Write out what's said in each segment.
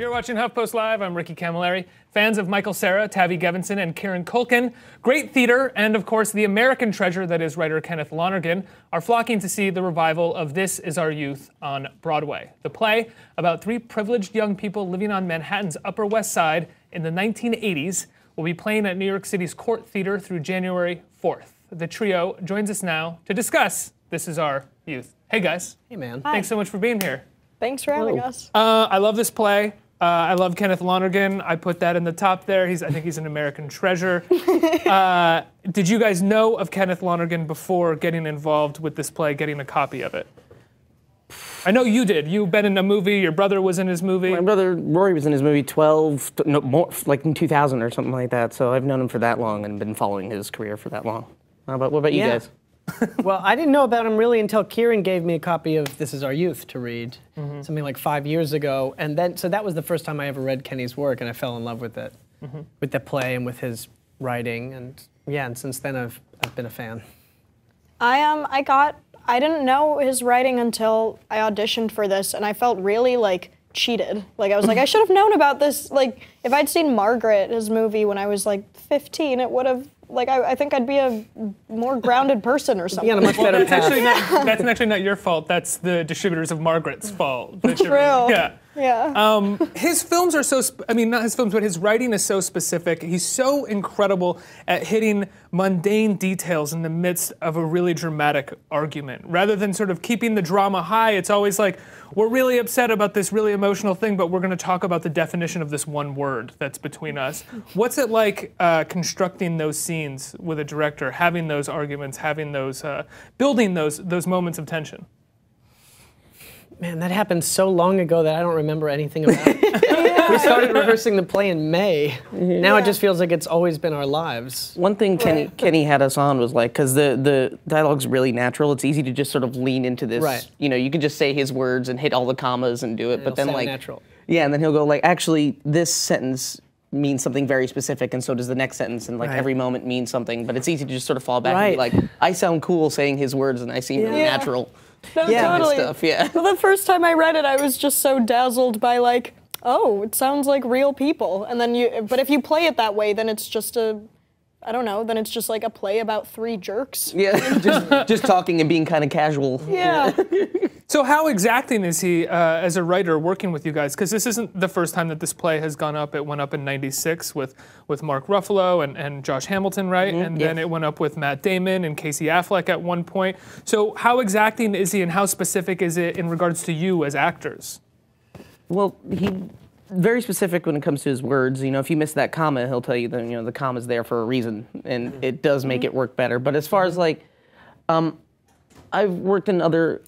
You're watching HuffPost Live. I'm Ricky Camilleri. Fans of Michael Cera, Tavi Gevinson, and Kieran Culkin, great theater, and of course the American treasure that is writer Kenneth Lonergan, are flocking to see the revival of This Is Our Youth on Broadway. The play, about three privileged young people living on Manhattan's Upper West Side in the 1980s, will be playing at New York City's Court Theater through January 4th. The trio joins us now to discuss This Is Our Youth. Hey guys. Hey man. Hi. Thanks so much for being here. Thanks for having us. I love this play. I love Kenneth Lonergan. I put that in the top there. I think he's an American treasure. Did you guys know of Kenneth Lonergan before getting involved with this play, getting a copy of it? I know you did. You've been in a movie. Your brother was in his movie. My brother Rory was in his movie 12, no more, like in 2000 or something like that. So I've known him for that long and been following his career for that long. But what about you guys? Well, I didn't know about him really until Kieran gave me a copy of This Is Our Youth to read, something like 5 years ago, and then so that was the first time I ever read Kenny's work, and I fell in love with it, with the play and with his writing, and yeah, and since then I've been a fan. I didn't know his writing until I auditioned for this, and I felt really like cheated. Like I was like, I should have known about this. Like if I'd seen Margaret, his movie, when I was like 15, it would have. Like, I think I'd be a more grounded person or something. Yeah, on a much better path. That's actually not your fault. That's the distributors of Margaret's fault. True. Yeah. Yeah. His films are so, I mean, not his films, but his writing is so specific. He's so incredible at hitting mundane details in the midst of a really dramatic argument. Rather than sort of keeping the drama high, it's always like, we're really upset about this really emotional thing, but we're going to talk about the definition of this one word that's between us. What's it like constructing those scenes with a director, having those arguments, having those, building those moments of tension? Man, that happened so long ago that I don't remember anything about it. We started rehearsing the play in May. Now it just feels like it's always been our lives. One thing Kenny had us on was like, because the dialogue's really natural. It's easy to just sort of lean into this. Right. You know, you can just say his words and hit all the commas and do it, and but then like, natural. Yeah, and then he'll go like, actually, this sentence means something very specific, and so does the next sentence, and like every moment means something. But it's easy to just sort of fall back and be like, I sound cool saying his words, and I seem really natural. No, totally. Stuff, Well, the first time I read it, I was just so dazzled by like, oh, it sounds like real people. And then but if you play it that way, then it's just a, I don't know, then it's just like a play about three jerks. Yeah, just talking and being kind of casual. Yeah. So how exacting is he as a writer working with you guys? Because this isn't the first time that this play has gone up. It went up in '96 with Mark Ruffalo and Josh Hamilton, right? And then it went up with Matt Damon and Casey Affleck at one point. So how exacting is he and how specific is it in regards to you as actors? Well, he's very specific when it comes to his words. You know, if you miss that comma, he'll tell you that, you know, the comma's there for a reason. And it does make it work better. But as far as like, I've worked in other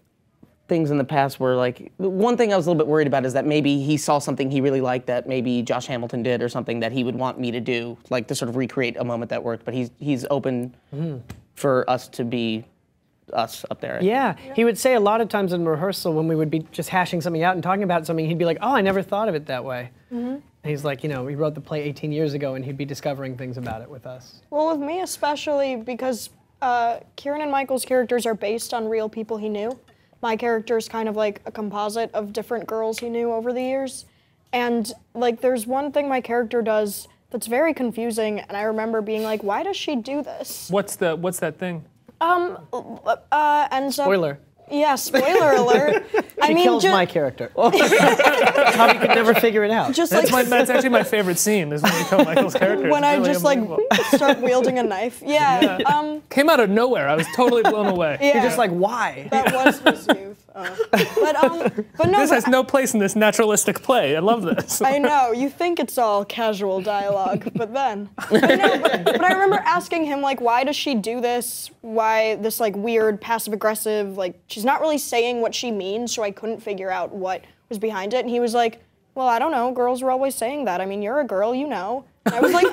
things in the past where like, one thing I was a little bit worried about is that maybe he saw something he really liked that maybe Josh Hamilton did or something that he would want me to do, like to sort of recreate a moment that worked, but he's open for us to be us up there. Yeah, he would say a lot of times in rehearsal when we would be just hashing something out and talking about something, he'd be like, oh, I never thought of it that way. And he's like, you know, he wrote the play 18 years ago and he'd be discovering things about it with us. Well, with me especially because Kieran and Michael's characters are based on real people he knew. My character is kind of like a composite of different girls he knew over the years. And like there's one thing my character does that's very confusing, and I remember being like, why does she do this? What's that thing? And so spoiler. Yeah, spoiler alert. She kills my character. Tavi could never figure it out. That's actually my favorite scene, is when you kill Michael's character. When I just like start wielding a knife. Yeah. Came out of nowhere. I was totally blown away. Yeah. You're just like, why? That was his youth. But no, this has no place in this naturalistic play. I love this. I know. You think it's all casual dialogue, but then. But I remember asking him, like, why does she do this? Why this like weird passive-aggressive, like, she's not really saying what she means, so I couldn't figure out what was behind it. And he was like, well, I don't know, girls were always saying that. I mean, you're a girl, you know. And I was like,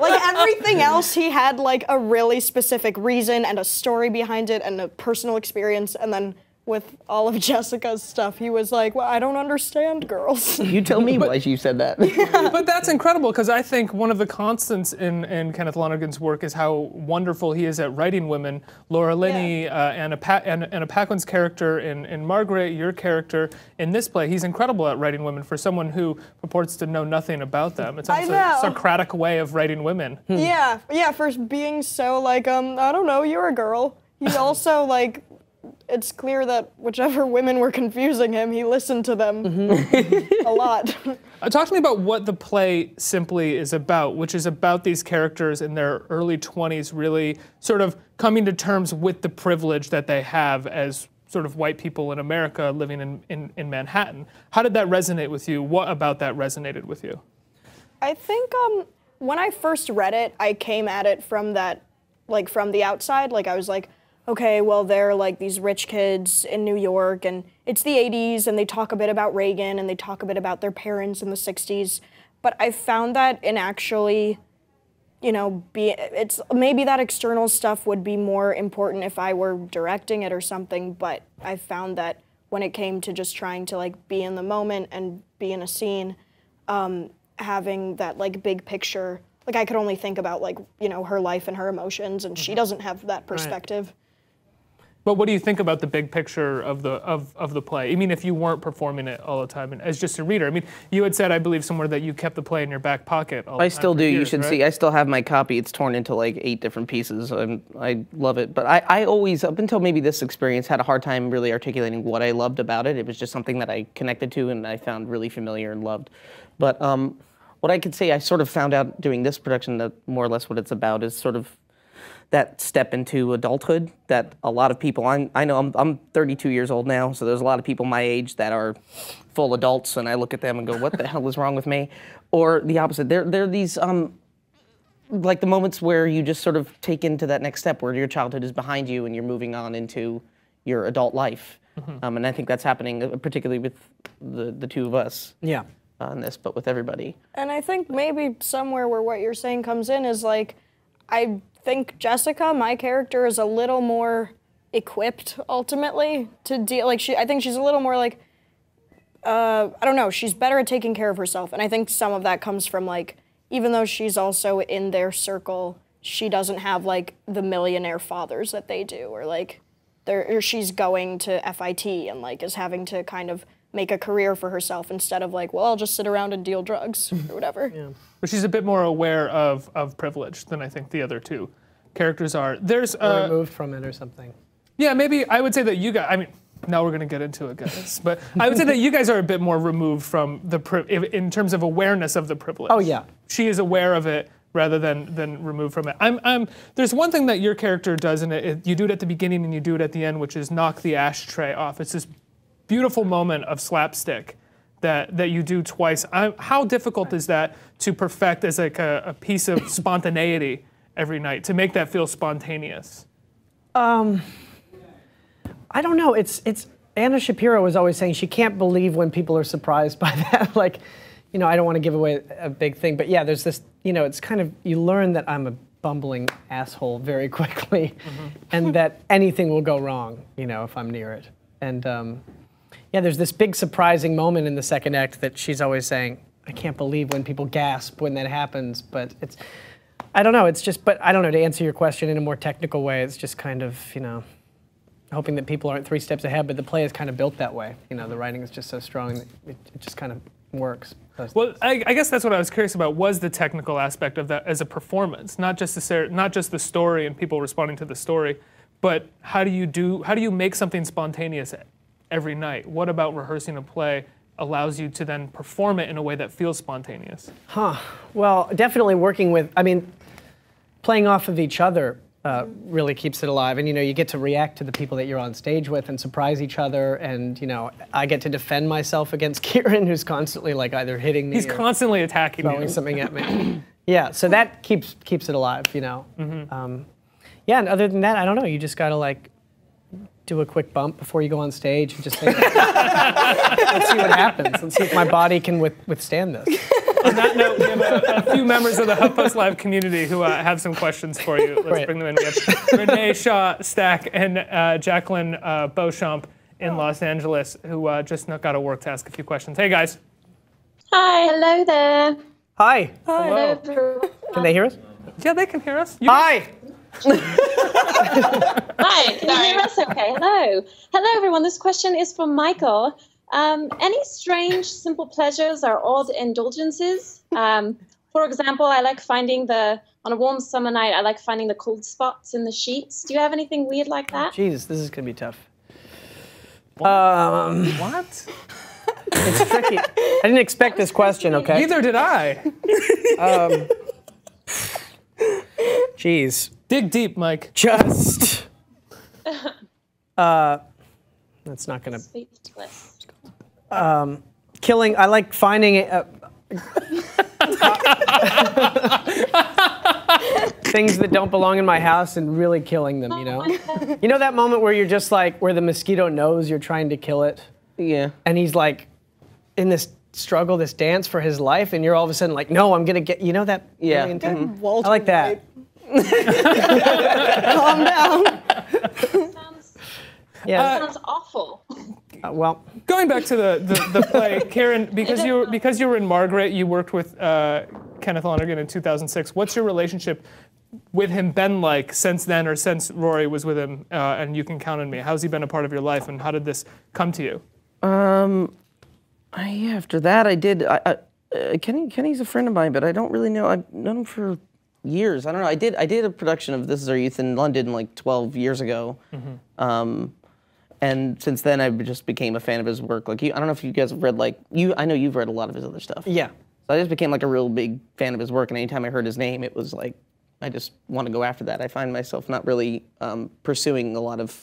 like everything else, he had like a really specific reason and a story behind it and a personal experience. And then with all of Jessica's stuff, he was like, well, I don't understand girls. You tell me why you said that. Yeah. But that's incredible, because I think one of the constants in Kenneth Lonergan's work is how wonderful he is at writing women. Laura Linney, yeah. Anna Paquin's character in Margaret, your character in this play, he's incredible at writing women for someone who purports to know nothing about them. It's almost a Socratic way of writing women. Hmm. Yeah, yeah, for being so like, I don't know, you're a girl. He's also like, it's clear that whichever women were confusing him, he listened to them a lot. Talk to me about what the play simply is about, which is about these characters in their early 20s really sort of coming to terms with the privilege that they have as sort of white people in America living in Manhattan. How did that resonate with you? What about that resonated with you? I think when I first read it, I came at it from that, like from the outside, like I was like, okay, well, they're like these rich kids in New York, and it's the 80s, and they talk a bit about Reagan, and they talk a bit about their parents in the 60s. But I found that in actually, you know, it's maybe that external stuff would be more important if I were directing it or something, but I found that when it came to just trying to like be in the moment and be in a scene, having that like big picture, like I could only think about like, you know, her life and her emotions, and she doesn't have that perspective. Right. But what do you think about the big picture of the play? I mean, if you weren't performing it all the time, and as just a reader, I mean, you had said, I believe somewhere, that you kept the play in your back pocket all the time. I still do. You should see. I still have my copy. It's torn into like 8 different pieces. I love it. But I always, up until maybe this experience, had a hard time really articulating what I loved about it. It was just something that I connected to and I found really familiar and loved. But what I could say, I sort of found out doing this production that more or less what it's about is sort of that step into adulthood that a lot of people, I know I'm 32 years old now, so there's a lot of people my age that are full adults, and I look at them and go, what the hell is wrong with me? Or the opposite. There are these, like the moments where you just sort of take into that next step where your childhood is behind you and you're moving on into your adult life. And I think that's happening particularly with the two of us. Yeah. On this, but with everybody. And I think maybe somewhere where what you're saying comes in is like, I think Jessica, my character, is a little more equipped ultimately to deal. Like I think she's a little more like, I don't know. She's better at taking care of herself, and I think some of that comes from like, even though she's also in their circle, she doesn't have like the millionaire fathers that they do, or like, or she's going to FIT and like is having to kind of make a career for herself instead of like, well, I'll just sit around and deal drugs or whatever. Yeah. But she's a bit more aware of privilege than I think the other two characters are. There's removed from it or something. Yeah, maybe I would say that you guys, I mean, now we're gonna get into it, guys. But I would say that you guys are a bit more removed from the, in terms of awareness of the privilege. Oh yeah. She is aware of it rather than removed from it. There's one thing that your character does, and you do it at the beginning and you do it at the end, which is knock the ashtray off. It's this beautiful moment of slapstick that you do twice. How difficult is that to perfect as like a piece of spontaneity every night, to make that feel spontaneous? I don't know. It's Anna Shapiro was always saying she can't believe when people are surprised by that. Like, you know, I don't want to give away a big thing, but yeah, there's this, you know, it's kind of, you learn that I'm a bumbling asshole very quickly and that anything will go wrong, you know, if I'm near it. And yeah, there's this big surprising moment in the second act that she's always saying, I can't believe when people gasp when that happens, but it's, I don't know, it's just, but I don't know, to answer your question in a more technical way, it's just kind of, you know, hoping that people aren't 3 steps ahead, but the play is kind of built that way. You know, the writing is just so strong that it just kind of works. Well, I guess that's what I was curious about, was the technical aspect of that as a performance, not just the story and people responding to the story, but how do you make something spontaneous every night? What about rehearsing a play allows you to then perform it in a way that feels spontaneous? Huh. Well, definitely working with, I mean, playing off of each other really keeps it alive. And, you know, you get to react to the people that you're on stage with and surprise each other. And, you know, I get to defend myself against Kieran, who's constantly, like, either hitting me. He's constantly attacking me. Throwing something at me. Yeah, so that keeps it alive, you know. Yeah, and other than that, I don't know, you just gotta, like, do a quick bump before you go on stage and just think, let's see what happens. Let's see if my body can withstand this. On that note, we have a few members of the HuffPost Live community who have some questions for you. Let's bring them in. We have Renee Shaw Stack and Jacqueline Beauchamp in Los Angeles who just snuck out of work to ask a few questions. Hey, guys. Hi. Hello there. Hi. Hello. Hello. Can they hear us? Yeah, they can hear us. Hi. Hi. Can you hear us? Okay. Hello. Hello, everyone. This question is from Michael. Any strange, simple pleasures or odd indulgences? For example, I like finding the, on a warm summer night, I like finding the cold spots in the sheets. Do you have anything weird like that? Jesus, this is going to be tough. What? It's tricky. I didn't expect this question, okay? Neither did I. Jeez. Dig deep, Mike. Just. That's not going to. Killing. I like finding things that don't belong in my house and really killing them, you know? You know that moment where you're just like, where the mosquito knows you're trying to kill it? Yeah. And he's like, in this struggle, this dance for his life, and you're all of a sudden like, no, I'm gonna get, you know that? Yeah. I like that. Calm down. Yeah. That sounds awful. Well, going back to the play, Karen, because you were in Margaret, you worked with Kenneth Lonergan in 2006. What's your relationship with him been like since then, or since Rory was with him? And You Can Count on Me. How's he been a part of your life, and how did this come to you? After that, I did. Kenny's a friend of mine, but I don't really know. I've known him for years. I don't know. I did a production of This Is Our Youth in London like 12 years ago. Mm-hmm. And since then, I just became a fan of his work. Like, I don't know if you guys have read, like, I know you've read a lot of his other stuff. Yeah. So I just became, like, a real big fan of his work, and anytime I heard his name, it was like, I just want to go after that. I find myself not really pursuing a lot of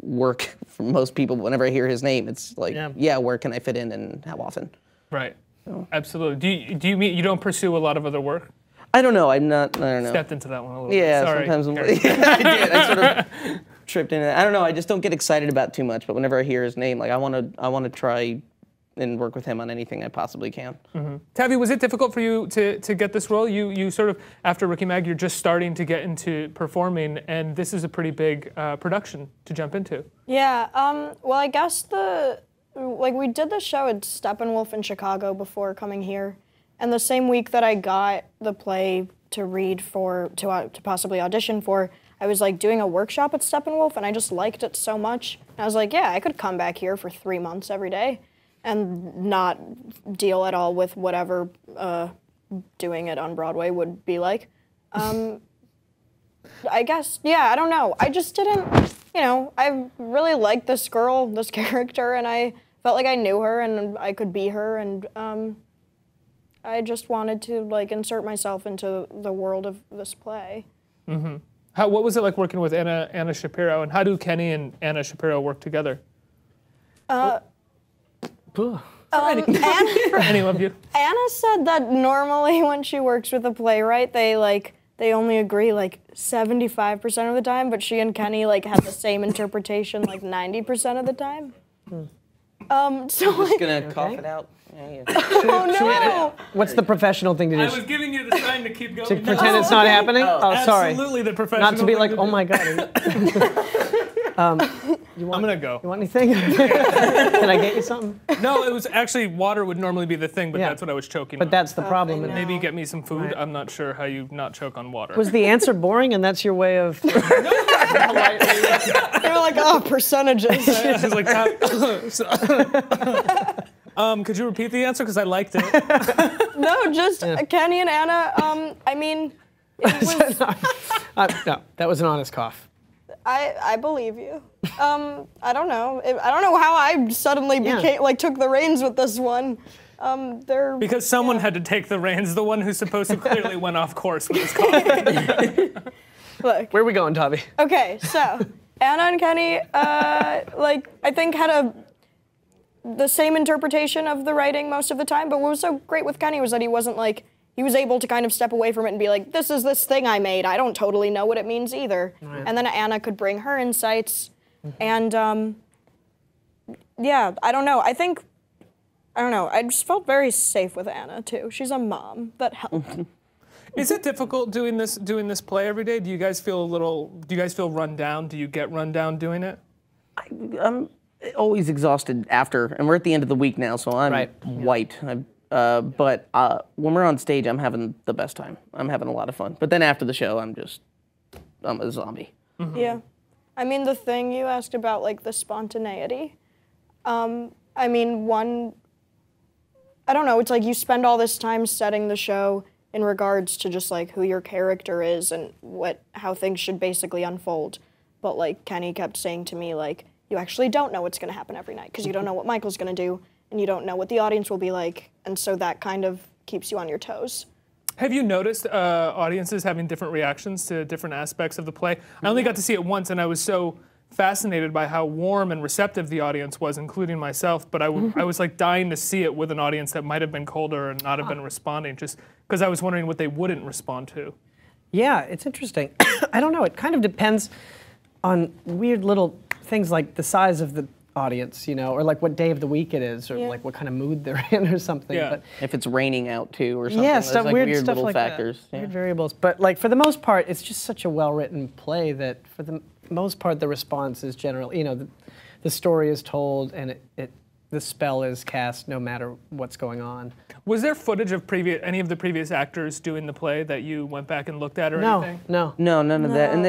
work from most people. Whenever I hear his name, it's like, yeah, where can I fit in and how often? Right. So. Absolutely. Do you mean you don't pursue a lot of other work? I don't know. I don't know. Stepped into that one a little bit. Yeah, sometimes. I did. I sort of tripped into that. I don't know. I just don't get excited about too much. But whenever I hear his name, like I want to try and work with him on anything I possibly can. Mm-hmm. Tavi, was it difficult for you to get this role? You sort of, after Rookie Mag, you're just starting to get into performing, and this is a pretty big production to jump into. Yeah. Well, I guess we did the show at Steppenwolf in Chicago before coming here. And the same week that I got the play to read for, to possibly audition for, I was like doing a workshop at Steppenwolf, and I just liked it so much. And I was like, yeah, I could come back here for 3 months every day and not deal at all with whatever doing it on Broadway would be like. I guess, yeah, I don't know. I just didn't, you know, I really liked this girl, this character, and I felt like I knew her and I could be her, and I just wanted to like insert myself into the world of this play. Mm-hmm. What was it like working with Anna Shapiro, and how do Kenny and Anna Shapiro work together? Anna said that normally when she works with a playwright, they only agree like 75% of the time, but she and Kenny like had the same interpretation like 90% of the time. Hmm. So I'm just gonna cough it out. Oh, no! What's the professional thing to do? I was giving you the sign to keep going. To pretend it's not happening? Oh, sorry. Absolutely the professional thing to do. Not to be like, oh my God. I'm gonna go. You want anything? Can I get you something? No, it was actually, water would normally be the thing, but that's what I was choking on. But that's the problem. Maybe get me some food. Right. I'm not sure how you not choke on water. Was the answer boring, and that's your way of... They were like, oh, percentages. It's like, could you repeat the answer? Because I liked it. No, just Kenny and Anna. I mean, it was... No, that was an honest cough. I believe you. I don't know. I don't know how I suddenly became like took the reins with this one. Because someone had to take the reins. The one who's supposed to clearly went off course with his cough. Look. Where are we going, Tavi? Okay, so Anna and Kenny, like I think had the same interpretation of the writing most of the time, but what was so great with Kenny was that he wasn't like, he was able to kind of step away from it and be like, this is this thing I made, I don't totally know what it means either. Right. And then Anna could bring her insights, and yeah, I don't know, I just felt very safe with Anna too. She's a mom, that helped. Is it difficult doing this play every day? Do you guys feel run down? Do you get run down doing it? always exhausted after, and we're at the end of the week now, so I'm white. But when we're on stage, I'm having the best time. I'm having a lot of fun. But then after the show, I'm a zombie. Mm-hmm. Yeah. I mean, the thing you asked about, like, the spontaneity, I mean, I don't know, it's like you spend all this time setting the show in regards to just, like, who your character is and how things should basically unfold. But, like, Kenny kept saying to me, like, you actually don't know what's going to happen every night because you don't know what Michael's going to do and you don't know what the audience will be like. And so that kind of keeps you on your toes. Have you noticed audiences having different reactions to different aspects of the play? I only got to see it once, and I was so fascinated by how warm and receptive the audience was, including myself. But I was like dying to see it with an audience that might have been colder and not have been responding, just because I was wondering what they wouldn't respond to. Yeah, it's interesting. I don't know. It kind of depends on weird little things like the size of the audience, you know, or like what day of the week it is, or like what kind of mood they're in, or something. Yeah. But if it's raining out too, or something. Yeah, stuff, like weird stuff little like factors, that. Yeah. Weird variables. But like for the most part, it's just such a well-written play that for the most part, the response is generally, you know, the story is told and the spell is cast no matter what's going on. Was there footage of any of the previous actors doing the play that you went back and looked at or anything? No, none of that. And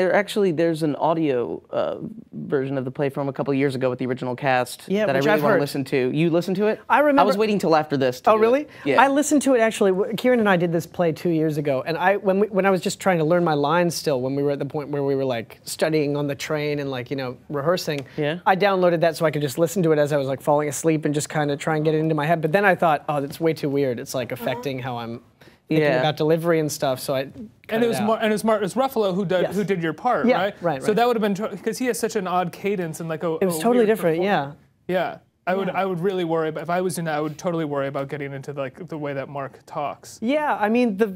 there's an audio version of the play from a couple of years ago with the original cast that I really want to listen to. You listened to it? I remember. I was waiting till after this. Oh, really? Yeah. I listened to it actually. Kieran and I did this play 2 years ago, and when I was just trying to learn my lines still, when we were at the point where we were like studying on the train and like, you know, rehearsing. Yeah. I downloaded that so I could just listen to it as I was like falling asleep and just kind of try and get it into my head. But then I thought, oh, that's way too weird. It's like affecting how I'm thinking about delivery and stuff. So it was Ruffalo who did your part, right? So that would have been, because he has such an odd cadence and like it was totally different. Yeah. I would really worry if I was in that. I would totally worry about getting into like the way that Mark talks. Yeah, I mean the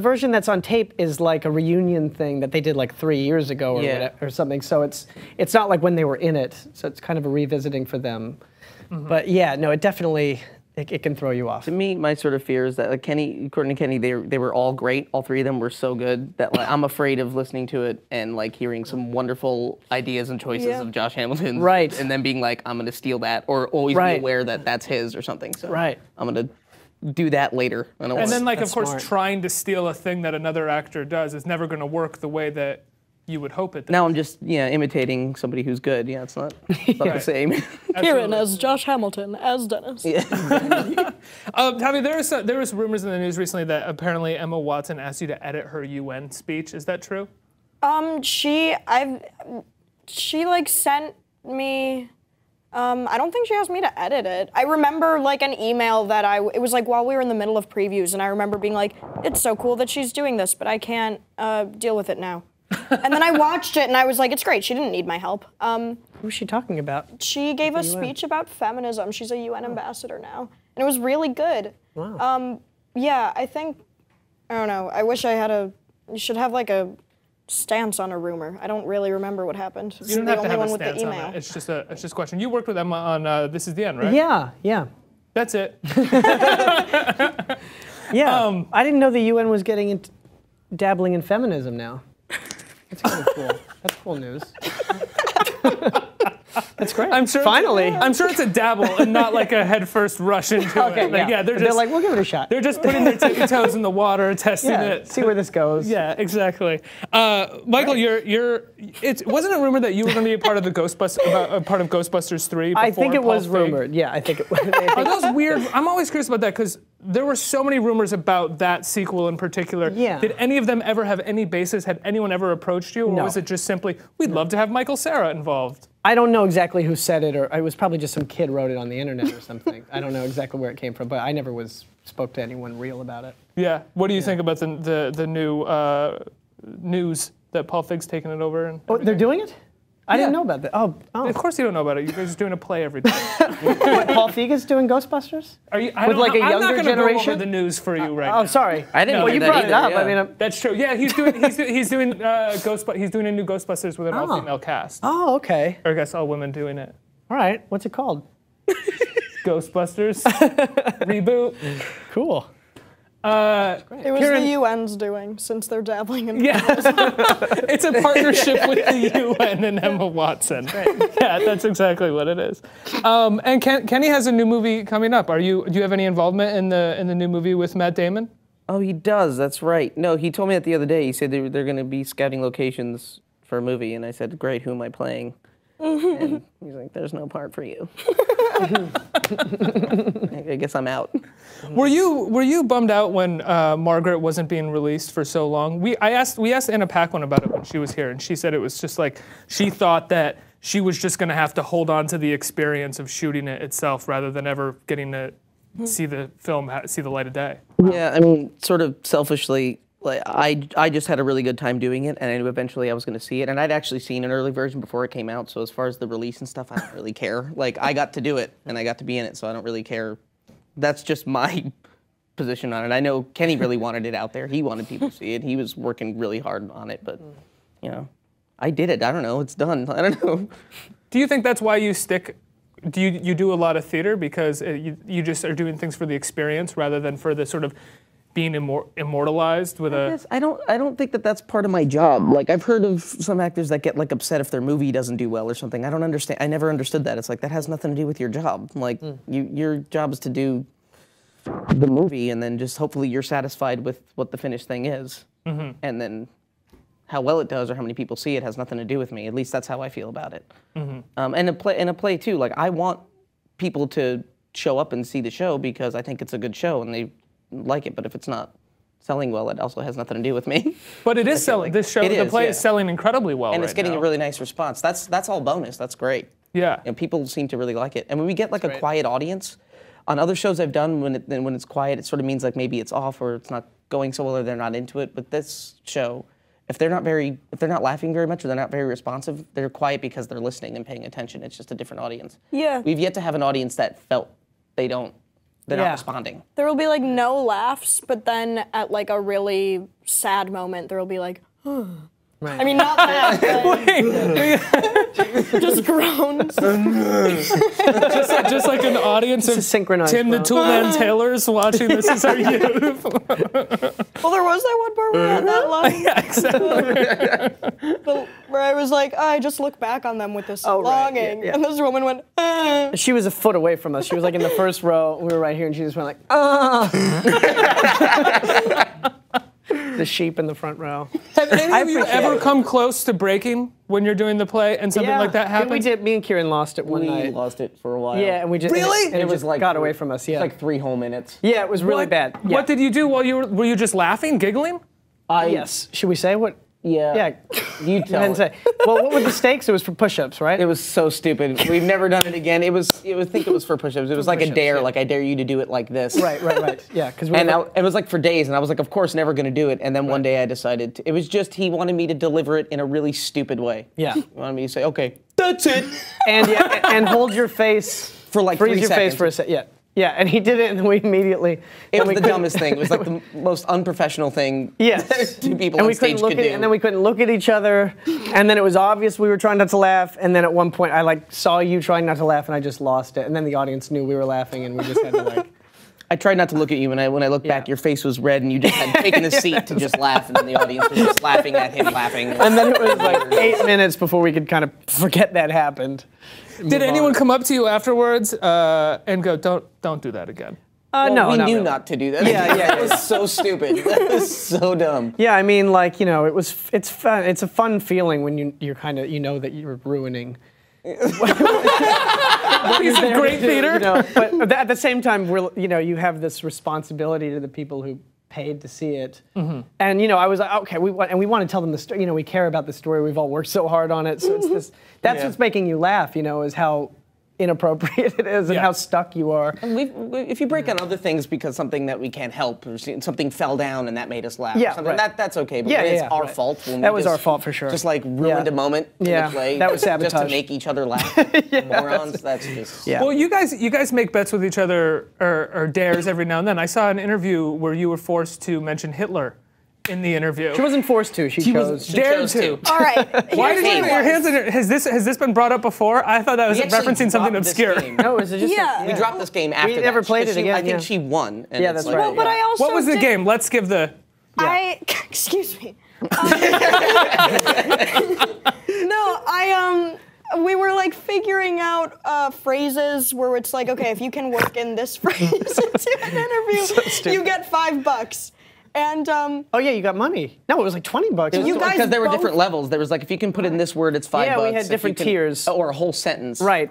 version that's on tape is like a reunion thing that they did like 3 years ago or whatever, or something. So it's not like when they were in it. So it's kind of a revisiting for them. Mm-hmm. But yeah, no, it definitely. It can throw you off. To me, my sort of fear is that like Courtney and Kenny, they were all great. All three of them were so good that like, I'm afraid of listening to it and like hearing some wonderful ideas and choices of Josh Hamilton, and then being like, I'm gonna steal that, or always be aware that that's his or something. So I'm gonna do that later. And then like, of course, trying to steal a thing that another actor does is never gonna work the way that you would hope it does. Now I'm just imitating somebody who's good. Yeah, it's not the same. Kieran as Josh Hamilton as Dennis. Yeah. Tavi, there was rumors in the news recently that apparently Emma Watson asked you to edit her UN speech. Is that true? She like sent me. I don't think she asked me to edit it. I remember like an email that it was like while we were in the middle of previews, and I remember being like, it's so cool that she's doing this, but I can't deal with it now. And then I watched it and I was like, it's great, she didn't need my help. Who's she talking about? She gave a speech about feminism. She's a UN ambassador now. And it was really good. Wow. Yeah, I don't know, I wish I had you should have like a stance on a rumor. I don't really remember what happened. You don't have to have a stance on it. It's just a question. You worked with Emma on This Is the End, right? Yeah. That's it. I didn't know the UN was getting into dabbling in feminism now. That's kind of cool. That's cool news. That's great. Finally. I'm sure it's a dabble and not like a headfirst rush into it. Like, they're like, we'll give it a shot. They're just putting their tippy-toes in the water, testing it. See where this goes. Yeah, exactly. Michael, wasn't it rumored that you were going to be a part of the Ghostbusters 3? I think it was rumored. Yeah, I think it was. Are those weird? I'm always curious about that because there were so many rumors about that sequel in particular. Yeah. Did any of them ever have any basis? Had anyone ever approached you? Or was it just simply, we'd love to have Michael Cera involved? I don't know exactly who said it, or it was probably just some kid wrote it on the internet or something. I don't know exactly where it came from, but I never spoke to anyone real about it. Yeah. What do you think about the new news that Paul Feig's taking it over? And they're doing it? I didn't know about that. Oh. Of course you don't know about it. You guys are doing a play every day. What, Paul Feig is doing Ghostbusters? Are you? I'm not going to go over the news for you right now. Oh, sorry. I didn't. Well, you brought it up. Yeah. I mean, that's true. Yeah, he's doing a new Ghostbusters with an all-female cast. Oh, okay. Or I guess all women doing it. All right. What's it called? Ghostbusters reboot. Cool. It was Karen, the UN's doing, since they're dabbling in capitalism. It's a partnership with the UN and Emma Watson. Yeah, that's exactly what it is. And Kenny has a new movie coming up. Do you have any involvement in the new movie with Matt Damon? Oh, he does. That's right. No, he told me that the other day. He said they're going to be scouting locations for a movie, and I said, "Great, who am I playing?" And he's like, "There's no part for you." I guess I'm out. Were you bummed out when Margaret wasn't being released for so long? I asked Anna Paquin about it when she was here, and she said it was just like she thought that she was just going to have to hold on to the experience of shooting it itself rather than ever getting to see the film see the light of day. Yeah, I mean, sort of selfishly. Like, I just had a really good time doing it, and I knew eventually I was going to see it. And I'd actually seen an early version before it came out, so as far as the release and stuff, I don't really care. Like, I got to do it, and I got to be in it, so I don't really care. That's just my position on it. I know Kenny really wanted it out there. He wanted people to see it. He was working really hard on it, but, you know, I did it. I don't know. It's done. I don't know. Do you think that's why you stick... Do you do a lot of theater because you just are doing things for the experience rather than for the sort of... being immortalized with I don't think that that's part of my job. Like, I've heard of some actors that get, like, upset if their movie doesn't do well or something. I don't understand. I never understood that. It's like, that has nothing to do with your job. Like, your job is to do the movie, and then just hopefully you're satisfied with what the finished thing is. And then how well it does or how many people see it has nothing to do with me. At least that's how I feel about it. And a play, too. Like, I want people to show up and see the show because I think it's a good show, and they... like it, but if it's not selling well, it also has nothing to do with me. But it is selling. Like, this show, the play is selling incredibly well, and it's getting a really nice response. That's all bonus. That's great. Yeah, and people seem to really like it. And when we get like a quiet audience, on other shows I've done, when it's quiet, it sort of means like maybe it's off or it's not going so well or they're not into it. But this show, if they're not laughing very much or they're not very responsive, they're quiet because they're listening and paying attention. It's just a different audience. Yeah, we've yet to have an audience that felt they don't. They're not responding. There will be like no laughs, but then at like a really sad moment, there will be like, I mean, not that, but just groans. just like an audience of Tim the Toolman Taylors watching This Is Our Youth. Well, there was that one part where we had that line. Yeah, exactly. Where I was like, I just look back on them with this longing. And this woman went, She was a foot away from us. She was like in the first row. We were right here, and she just went like, The sheep in the front row. Have any of you ever come close to breaking when you're doing the play and something like that happens? We did. Me and Kieran lost it one night. We lost it for a while. Yeah, and we just and it just like got away from us. Yeah, like 3 whole minutes. Yeah, it was really bad. Yeah. What did you do while you were you just laughing, giggling? Yes. Should we say what? Yeah. Yeah. You tell. Say. Well, what were the stakes? It was for push-ups, right? It was so stupid. We've never done it again. I think it was for push-ups. It was like a dare, like I dare you to do it like this. Right. Yeah, because it was like for days, and I was like, of course, never going to do it. And then one day I decided to, it was just he wanted me to deliver it in a really stupid way. Yeah, he wanted me to say, okay, that's it, and hold your face for like freeze 3 your seconds. Face for a second. Yeah. Yeah, and he did it, and we immediately... It was the dumbest thing. It was like the most unprofessional thing two people on stage could do. And then we couldn't look at each other, and then it was obvious we were trying not to laugh, and then at one point I like saw you trying not to laugh, and I just lost it. And then the audience knew we were laughing, and we just had to like... I tried not to look at you, and when I looked back, your face was red, and you just had taken a seat to just laugh, and then the audience was just laughing at him, laughing. And then it was like 8 minutes before we could kind of forget that happened. Did anyone come up to you afterwards and go, don't do that again? Well, no, we knew really. Not to do that. Yeah. That was so stupid. That was so dumb. Yeah, I mean, like, you know, it's fun. It's a fun feeling when you're kind of, you know, that you're ruining. It's a great theater. You know, but at the same time, you know, you have this responsibility to the people who paid to see it. And, you know, I was like, okay, we want to tell them the story. You know, we care about the story. We've all worked so hard on it. So it's this, that's what's making you laugh, you know, is how inappropriate it is and how stuck you are. And if you break on other things because something that we can't help, or something fell down and that made us laugh, or something, that's okay, but it's our fault. That was our fault for sure. Just like ruined a moment in the play. That was sabotage. Just to make each other laugh. Morons, that's just... Yeah. Well, you guys make bets with each other, or dares every now and then. I saw an interview where you were forced to mention Hitler in the interview. She wasn't forced to. She chose. She dared to. All right. Why did you put your hands in her? Has this been brought up before? I thought that was referencing something obscure. No, is it just? Yeah. We dropped this game after. We never played it again. I think she won. Yeah, that's right. But I also. What was the game? Let's give the. Excuse me. We were like figuring out phrases where it's like, okay, if you can work in this phrase into an interview, so you get $5. And oh yeah, you got money. No, it was like $20. Because there were different levels. There was like, if you can put in this word, it's $5. Yeah, we had different tiers or a whole sentence. Right.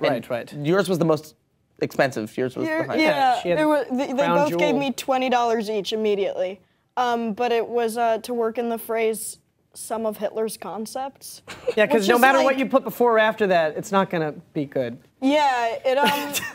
Yours was the most expensive. Yours was the highest. They both gave me $20 each immediately. But it was to work in the phrase "some of Hitler's concepts." Yeah, because no matter what you put before or after that, it's not gonna be good. Yeah, it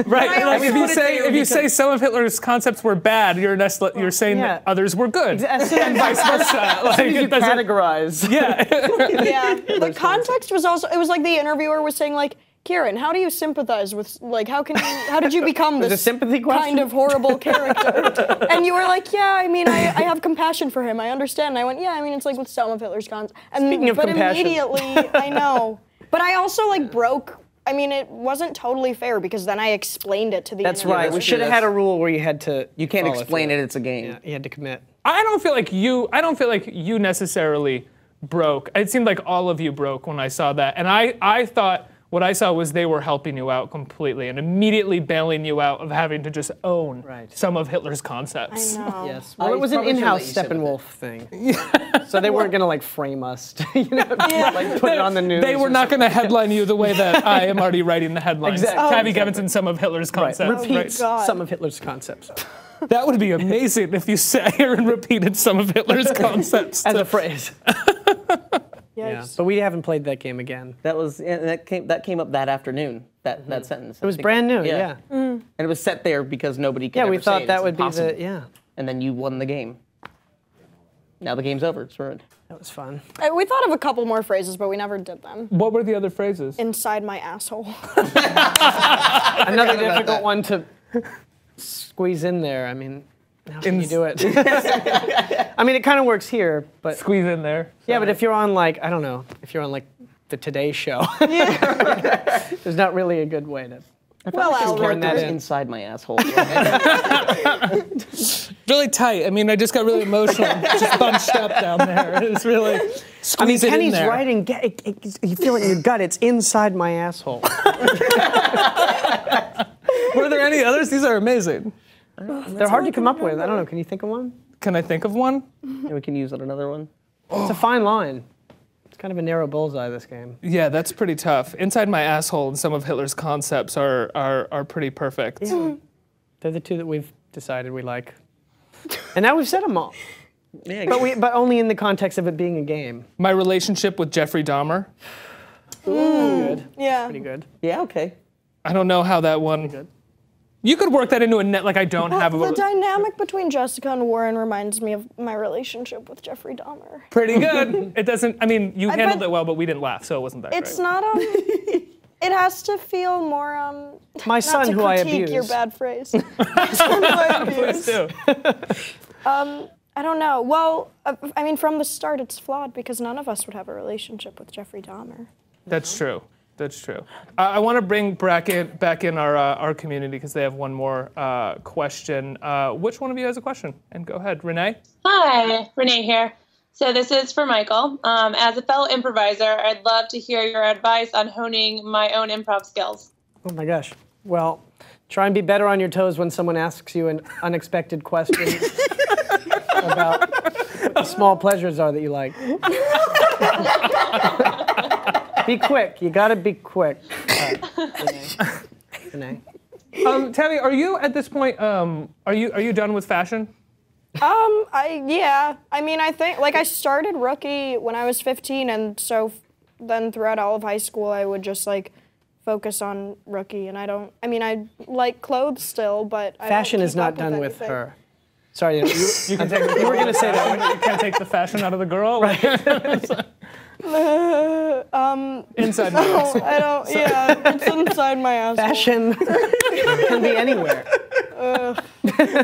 right. If you say some of Hitler's concepts were bad, you're saying that others were good. And vice versa. Like, you categorize. Yeah. The context was also. It was like the interviewer was saying like, Kieran, how do you sympathize with, like, how did you become this kind of horrible character? And you were like, yeah, I mean, I have compassion for him, I understand. And I went, yeah, I mean, it's like with some of Hitler's cons. And speaking of compassion. Immediately, I know. But I also, like, it wasn't totally fair because then I explained it to the interviewer. That's right, we should have had a rule where you had to You can't explain it, it's a game. Yeah, you had to commit. I don't feel like you necessarily broke. It seemed like all of you broke when I saw that, and I thought, what I saw was they were helping you out completely and immediately bailing you out of having to just own some of Hitler's concepts. I know. Yes. Well, it was an in-house Steppenwolf thing. Yeah. So they weren't gonna like frame us, like put it on the news. They were not gonna headline you the way that I am already writing the headlines. Exactly. Tavi Gevinson, some of Hitler's concepts. Repeats some of Hitler's concepts. That would be amazing if you sat here and repeated some of Hitler's concepts. As a phrase. Yeah, but we haven't played that game again. That came up that afternoon. That sentence. It was brand new. Yeah. Mm. And it was set there because nobody could. Yeah, we thought that would be the And then you won the game. Now the game's over. It's ruined. That was fun. We thought of a couple more phrases, but we never did them. What were the other phrases? Inside my asshole. Another difficult one to squeeze in there. I mean. How can you do it? I mean, it kind of works here, but squeeze in there. Yeah, but if you're on like if you're on like the Today Show, there's not really a good way to. I'll turn that inside my asshole. Really tight. I mean, I just got really emotional, just bunched up down there. It's really. I mean, Kenny's writing. You feel it in your gut. It's inside my asshole. Were there any others? These are amazing. They're hard to come up with. I don't know. Can you think of one? Can I think of one? Yeah, we can use another one. It's a fine line. It's kind of a narrow bullseye, this game. Yeah, that's pretty tough. Inside my asshole and some of Hitler's concepts are pretty perfect. Yeah. They're the two that we've decided we like. And now we've said them all. Yeah, but only in the context of it being a game. My relationship with Jeffrey Dahmer. Good. Yeah. Pretty good. Yeah, okay. I don't know how that one... Pretty good. You could work that into a net, like I don't have a... The dynamic between Jessica and Warren reminds me of my relationship with Jeffrey Dahmer. Pretty good. It doesn't, I mean, you handled it well, but we didn't laugh, so it wasn't that great. It's not, it has to feel more, my son who I abuse. Not to critique your bad phrase. My son who I abuse. Please do. I don't know. Well, I mean, from the start, it's flawed because none of us would have a relationship with Jeffrey Dahmer. That's true. That's true. I want to bring Brackett back in our community because they have one more question. Which one of you has a question? And go ahead, Renee. Hi, Renee here. So this is for Michael. As a fellow improviser, I'd love to hear your advice on honing my own improv skills. Oh my gosh. Well, try and be better on your toes when someone asks you an unexpected question about what the small pleasures are that you like. Be quick. You gotta be quick. Renee. Tavi, are you at this point? Are you done with fashion? Yeah. I mean, I think like I started Rookie when I was 15, and so then throughout all of high school, I would just like focus on Rookie, and I don't. I mean, I like clothes still, but fashion is not done with her. Sorry, you can take. You were gonna say that. You can't take the fashion out of the girl, right? Inside my asshole. I don't, yeah, it's inside my asshole. Fashion can be anywhere.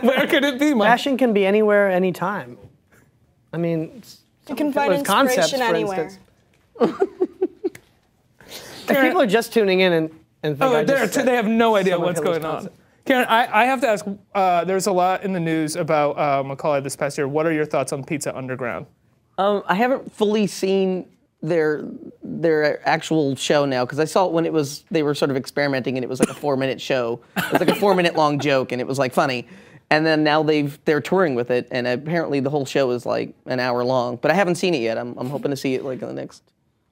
Where could it be, Mike? Fashion can be anywhere, anytime. I mean, you can find inspiration anywhere. Karen, people are just tuning in and think they have no idea what's going on. Karen, I have to ask, there's a lot in the news about Macaulay this past year. What are your thoughts on Pizza Underground? I haven't fully seen their actual show now, because I saw it when it was, they were sort of experimenting and it was like a 4-minute show. It was like a 4-minute long joke and it was like funny. And then now they're touring with it, and apparently the whole show is like an hour long. But I haven't seen it yet. I'm hoping to see it like in the next.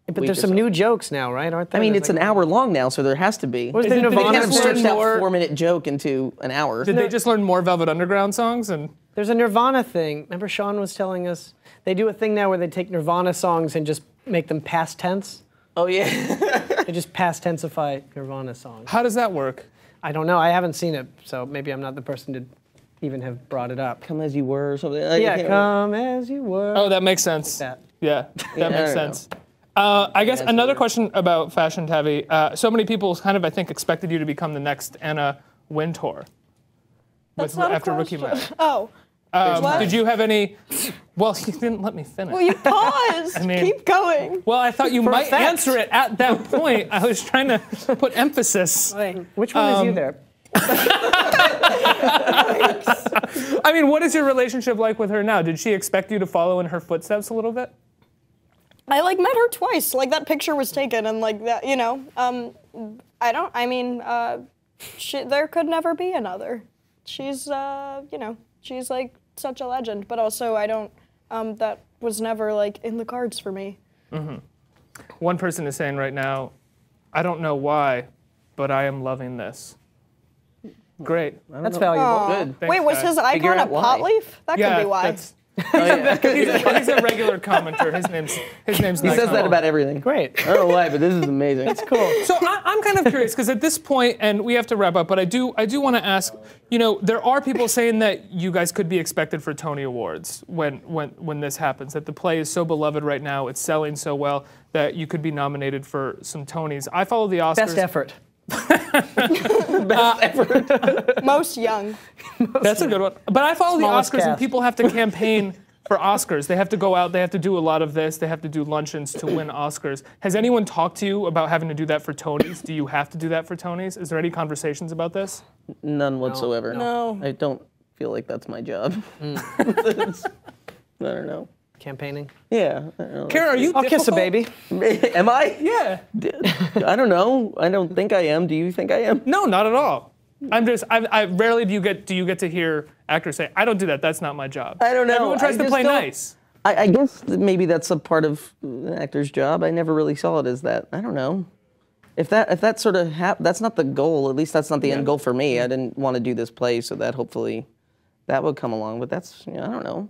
But there's some new jokes now, right? Aren't there? I mean, it's like an hour long now, so there has to be. What is the Nirvana? They stretched that 4-minute joke into an hour. Did they just learn more Velvet Underground songs? And there's a Nirvana thing. Remember, Sean was telling us they do a thing now where they take Nirvana songs and just make them past tense. Oh yeah. They just past tensify Nirvana songs. How does that work? I don't know. I haven't seen it, so maybe I'm not the person to even have brought it up. Come as you were or something. Yeah, come as you were. Oh, that makes sense. That. Yeah, that makes sense. I guess another question about fashion, Tavi. So many people kind of, I think, expected you to become the next Anna Wintour. After Rookie Mag. Oh. Did you have any? Well, you didn't let me finish. Well, you paused. I mean, keep going. Well, I thought you might answer it at that point. I was trying to put emphasis. Which one is you there? I mean, what is your relationship like with her now? Did she expect you to follow in her footsteps a little bit? I like met her twice. Like that picture was taken, and like that, you know. I don't. I mean, there could never be another. She's, you know, she's like such a legend. But also, I don't. That was never like in the cards for me. Mm-hmm. One person is saying right now, I don't know why, but I am loving this. Great. That's valuable. Aww. Good. Thanks, wait, was his icon a pot leaf? That could be why. That's, he's a regular commenter. His name's. He says that about everything. Great. I don't know why, but this is amazing. That's cool. So I'm kind of curious because at this point, and we have to wrap up, but I do want to ask. You know, there are people saying that you guys could be expected for Tony Awards when this happens. That the play is so beloved right now, it's selling so well that you could be nominated for some Tonys. I follow the Oscars. Best effort. Best effort. Most young. That's a good one. But I follow the Oscars cast. And people have to campaign for Oscars. They have to go out. They have to do a lot of this. They have to do luncheons to win Oscars. Has anyone talked to you about having to do that for Tonys? Do you have to do that for Tonys? Is there any conversations about this? None whatsoever. No. I don't feel like that's my job. I don't know. Campaigning? Yeah. Karen, are you difficult? I'll kiss a baby. Am I? Yeah. I don't know. I don't think I am. Do you think I am? No, not at all. I'm just, I rarely do you get to hear actors say, I don't do that, that's not my job. I don't know. Everyone tries to play nice. I guess that maybe that's a part of an actor's job. I never really saw it as that. I don't know. If that sort of that's not the goal, at least that's not the end goal for me. I didn't want to do this play, so that hopefully that would come along, but that's, you know, I don't know.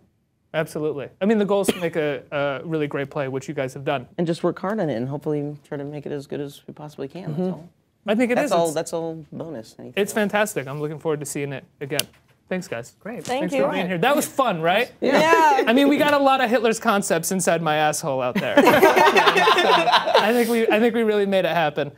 Absolutely. I mean, the goal is to make a really great play, which you guys have done. And just work hard on it and hopefully try to make it as good as we possibly can. That's all. I think it is. That's all bonus. It's fantastic. I'm looking forward to seeing it again. Thanks, guys. Great. Thanks for being here. That was fun, right? Yeah. I mean, we got a lot of Hitler's concepts inside my asshole out there. I think we really made it happen.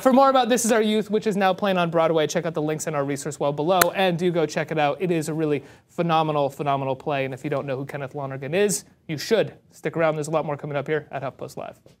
For more about This Is Our Youth, which is now playing on Broadway, check out the links in our resource well below, and do go check it out. It is a really phenomenal, phenomenal play, and if you don't know who Kenneth Lonergan is, you should. Stick around. There's a lot more coming up here at HuffPost Live.